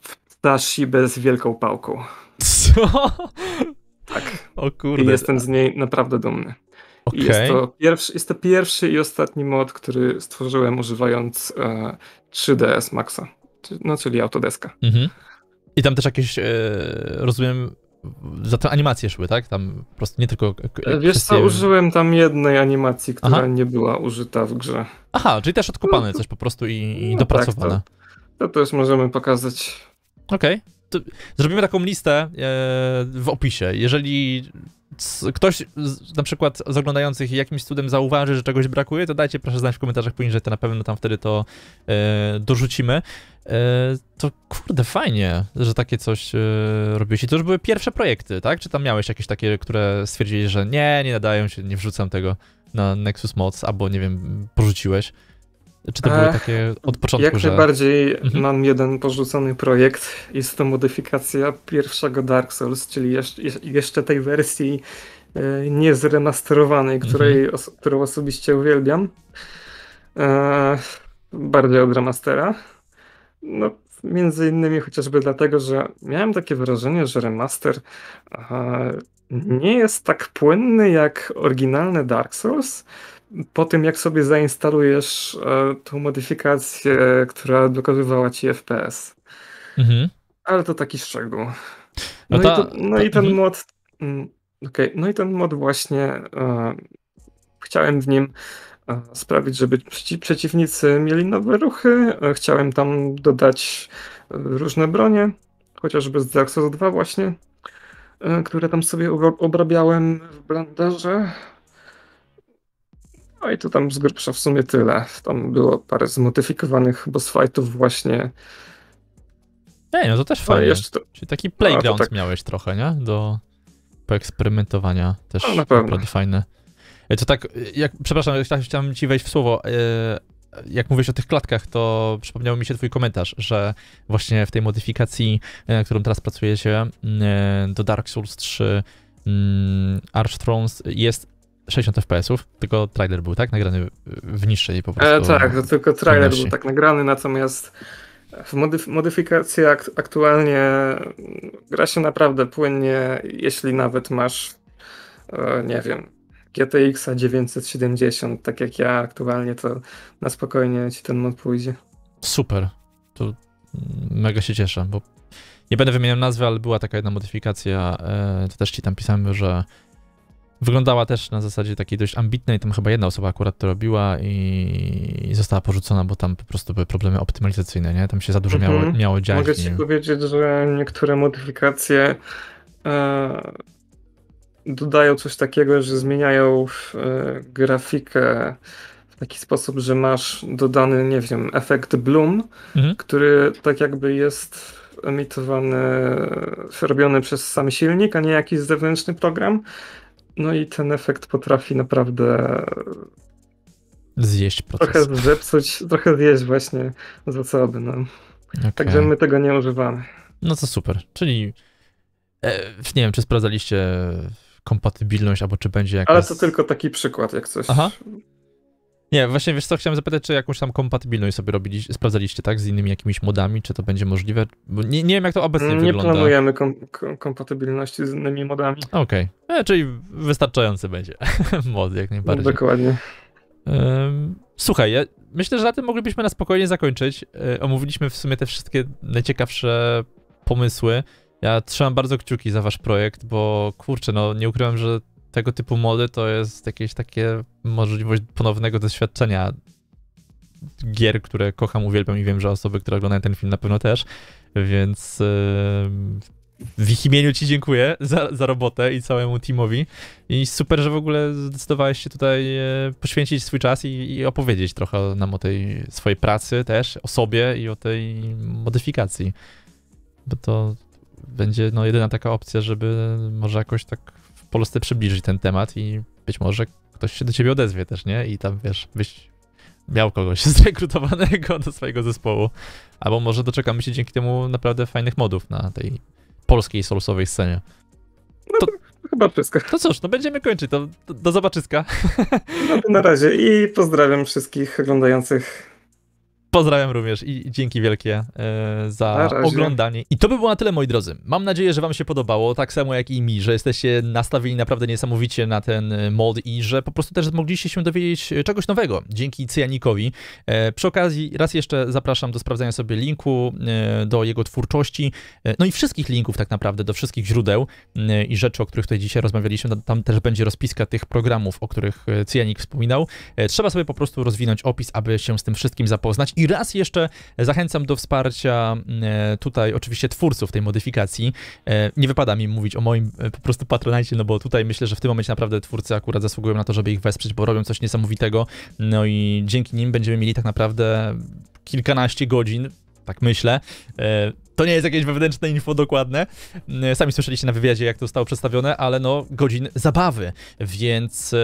w ptasibę z wielką pałką. Co? Tak. O kurde. I jestem z niej naprawdę dumny. Okay. I jest, to pierwszy, jest to pierwszy i ostatni mod, który stworzyłem używając e, trzy D S Maxa, no, czyli Autodeska. Mhm. I tam też jakieś, e, rozumiem, za te animacje szły, tak? Tam po prostu nie tylko... Wiesz co, użyłem tam jednej animacji, która Aha. nie była użyta w grze. Aha, czyli też odkopane no to... coś po prostu i, i no dopracowane. Tak, to, to też możemy pokazać. Okej. Okay. Zrobimy taką listę w opisie. Jeżeli ktoś na przykład z oglądających jakimś cudem zauważy, że czegoś brakuje, to dajcie proszę znać w komentarzach poniżej, to na pewno tam wtedy to dorzucimy. To kurde fajnie, że takie coś robiłeś. I to już były pierwsze projekty, tak? Czy tam miałeś jakieś takie, które stwierdziłeś, że nie, nie nadają się, nie wrzucam tego na Nexus Mods, albo nie wiem, porzuciłeś? Czy to były takie od początku, Jak że... najbardziej mhm. mam jeden porzucony projekt. Jest to modyfikacja pierwszego Dark Souls, czyli jeszcze tej wersji niezremasterowanej, której, mhm. którą osobiście uwielbiam. Bardziej od remastera. No, między innymi chociażby dlatego, że miałem takie wrażenie, że remaster nie jest tak płynny jak oryginalny Dark Souls. Po tym, jak sobie zainstalujesz e, tą modyfikację, która blokowywała ci F P S. Mhm. Ale to taki szczegół. No, no, ta, i, to, no ta, i ten mhm. mod... Mm, okay, no i ten mod właśnie... E, chciałem w nim e, sprawić, żeby przeci przeciwnicy mieli nowe ruchy. E, chciałem tam dodać e, różne bronie, chociażby z Dark Souls dwa właśnie, e, które tam sobie obrabiałem w blenderze. No i to tam z grubsza w sumie tyle. Tam było parę zmodyfikowanych boss fightów właśnie. Ej, no to też fajnie. Jeszcze to... Czyli taki playground tak. miałeś trochę, nie? Do poeksperymentowania. Też no, na pewno. Naprawdę fajne. To tak, jak, przepraszam, chciałem ci wejść w słowo. jak mówisz o tych klatkach, to przypomniał mi się twój komentarz, że właśnie w tej modyfikacji, na którą teraz pracujecie, do Dark Souls trzy Arch Thrones jest sześćdziesiąt F P S ów, tylko trailer był tak nagrany w niższej po prostu. E, tak, to tylko trailer pewności. Był tak nagrany, natomiast w modyf modyfikacji akt aktualnie gra się naprawdę płynnie, jeśli nawet masz, e, nie wiem, G T X dziewięćset siedemdziesiąt, tak jak ja aktualnie, to na spokojnie ci ten mod pójdzie. Super, to mega się cieszę, bo nie będę wymieniał nazwy, ale była taka jedna modyfikacja, e, to też ci tam pisałem, że wyglądała też na zasadzie takiej dość ambitnej, tam chyba jedna osoba akurat to robiła i została porzucona, bo tam po prostu były problemy optymalizacyjne, nie? Tam się za dużo miało, mm-hmm. miało dziać. Mogę ci nie... powiedzieć, że niektóre modyfikacje e, dodają coś takiego, że zmieniają e, grafikę w taki sposób, że masz dodany, nie wiem, efekt bloom, mm-hmm. który tak jakby jest emitowany, robiony przez sam silnik, a nie jakiś zewnętrzny program. No i ten efekt potrafi naprawdę zjeść proces. Trochę zepsuć, trochę zjeść właśnie zasoby. No. Okay. Także my tego nie używamy. No to super. Czyli e, nie wiem, czy sprawdzaliście kompatybilność, albo czy będzie jakaś... Ale to tylko taki przykład, jak coś... Aha. Nie, właśnie wiesz co, chciałem zapytać, czy jakąś tam kompatybilność sobie robiliście, sprawdzaliście, tak, z innymi jakimiś modami, czy to będzie możliwe? Bo nie, nie wiem, jak to obecnie nie wygląda. Nie planujemy kom kom kompatybilności z innymi modami. Okej, okay. Czyli wystarczający będzie mod, jak najbardziej. Dokładnie. Um, słuchaj, ja myślę, że na tym moglibyśmy na spokojnie zakończyć. Omówiliśmy w sumie te wszystkie najciekawsze pomysły. Ja trzymam bardzo kciuki za wasz projekt, bo kurczę, no nie ukrywam, że tego typu mody to jest jakieś takie możliwość ponownego doświadczenia gier, które kocham, uwielbiam i wiem, że osoby, które oglądają ten film na pewno też, więc yy, w ich imieniu ci dziękuję za, za robotę i całemu teamowi i super, że w ogóle zdecydowałeś się tutaj poświęcić swój czas i, i opowiedzieć trochę nam o tej swojej pracy też, o sobie i o tej modyfikacji, bo to będzie no jedyna taka opcja, żeby może jakoś tak w Polsce przybliżyć ten temat i być może ktoś się do ciebie odezwie też, nie? I tam, wiesz, byś miał kogoś zrekrutowanego do swojego zespołu. Albo może doczekamy się dzięki temu naprawdę fajnych modów na tej polskiej soulsowej scenie. No to, to chyba wszystko. To cóż, no będziemy kończyć. To, to, do zobaczyska. No to na razie i pozdrawiam wszystkich oglądających. Pozdrawiam również i dzięki wielkie e, za oglądanie. I to by było na tyle, moi drodzy. Mam nadzieję, że wam się podobało, tak samo jak i mi, że jesteście nastawieni naprawdę niesamowicie na ten mod i że po prostu też mogliście się dowiedzieć czegoś nowego dzięki Cyjanikowi. E, przy okazji raz jeszcze zapraszam do sprawdzania sobie linku e, do jego twórczości, e, no i wszystkich linków tak naprawdę, do wszystkich źródeł e, i rzeczy, o których tutaj dzisiaj rozmawialiśmy. Tam też będzie rozpiska tych programów, o których Cyjanik wspominał. E, trzeba sobie po prostu rozwinąć opis, aby się z tym wszystkim zapoznać. I I raz jeszcze zachęcam do wsparcia tutaj oczywiście twórców tej modyfikacji. Nie wypada mi mówić o moim po prostu patronacie, no bo tutaj myślę, że w tym momencie naprawdę twórcy akurat zasługują na to, żeby ich wesprzeć, bo robią coś niesamowitego. No i dzięki nim będziemy mieli tak naprawdę kilkanaście godzin, tak myślę. To nie jest jakieś wewnętrzne info dokładne. Sami słyszeliście na wywiadzie, jak to zostało przedstawione, ale no godzin zabawy, więc...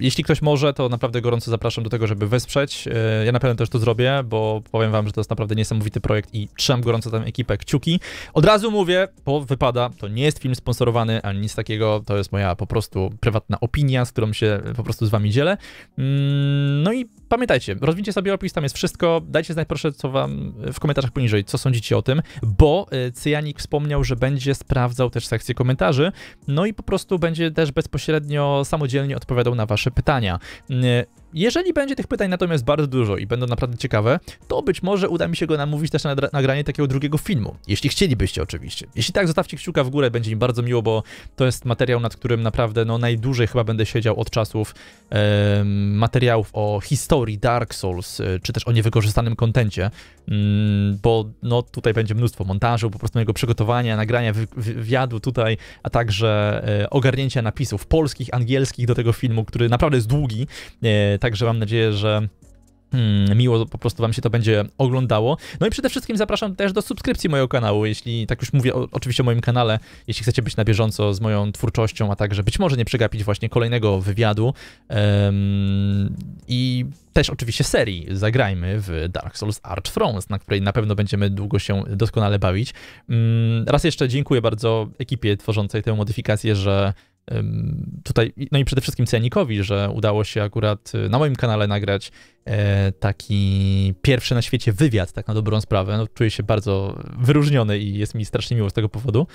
Jeśli ktoś może, to naprawdę gorąco zapraszam do tego, żeby wesprzeć. Ja na pewno też to zrobię, bo powiem wam, że to jest naprawdę niesamowity projekt i trzymam gorąco tam ekipę kciuki. Od razu mówię, bo wypada, to nie jest film sponsorowany, ani nic takiego, to jest moja po prostu prywatna opinia, z którą się po prostu z wami dzielę. No i pamiętajcie, rozwincie sobie opis, tam jest wszystko, dajcie znać proszę, co wam w komentarzach poniżej, co sądzicie o tym, bo Cyjanik wspomniał, że będzie sprawdzał też sekcję komentarzy, no i po prostu będzie też bezpośrednio, samodzielnie odpowiadał na wasze pytania. Jeżeli będzie tych pytań natomiast bardzo dużo i będą naprawdę ciekawe, to być może uda mi się go namówić też na nagranie takiego drugiego filmu, jeśli chcielibyście oczywiście. Jeśli tak, zostawcie kciuka w górę, będzie mi bardzo miło, bo to jest materiał, nad którym naprawdę no, najdłużej chyba będę siedział od czasów e, materiałów o historii Dark Souls, czy też o niewykorzystanym kontencie, mm, bo no, tutaj będzie mnóstwo montażu, po prostu jego przygotowania, nagrania wywiadu tutaj, a także e, ogarnięcia napisów polskich, angielskich do tego filmu, który naprawdę jest długi, e, także mam nadzieję, że miło po prostu wam się to będzie oglądało. No i przede wszystkim zapraszam też do subskrypcji mojego kanału, jeśli, tak już mówię o, oczywiście o moim kanale, jeśli chcecie być na bieżąco z moją twórczością, a także być może nie przegapić właśnie kolejnego wywiadu um, i też oczywiście serii Zagrajmy w Dark Souls Archfront, na której na pewno będziemy długo się doskonale bawić. Um, raz jeszcze dziękuję bardzo ekipie tworzącej tę modyfikację, że tutaj, no i przede wszystkim Cyanikowi, że udało się akurat na moim kanale nagrać taki pierwszy na świecie wywiad, tak na dobrą sprawę. No, czuję się bardzo wyróżniony i jest mi strasznie miło z tego powodu.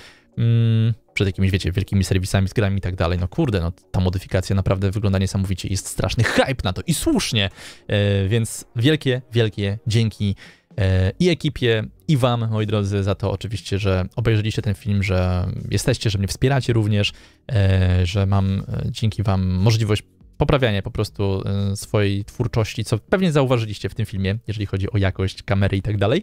Przed jakimiś, wiecie, wielkimi serwisami z grami i tak dalej. No kurde, no ta modyfikacja naprawdę wygląda niesamowicie. Jest straszny hype na to i słusznie. Więc wielkie, wielkie dzięki i ekipie, i wam, moi drodzy, za to oczywiście, że obejrzeliście ten film, że jesteście, że mnie wspieracie również, że mam dzięki wam możliwość poprawiania po prostu swojej twórczości, co pewnie zauważyliście w tym filmie, jeżeli chodzi o jakość kamery i tak dalej.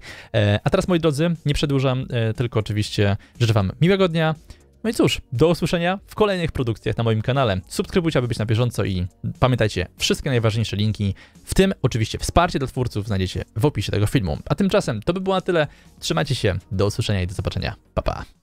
A teraz, moi drodzy, nie przedłużam, tylko oczywiście życzę wam miłego dnia. No i cóż, do usłyszenia w kolejnych produkcjach na moim kanale. Subskrybujcie, aby być na bieżąco i pamiętajcie, wszystkie najważniejsze linki, w tym oczywiście wsparcie dla twórców, znajdziecie w opisie tego filmu. A tymczasem to by było na tyle. Trzymajcie się, do usłyszenia i do zobaczenia. Pa, pa.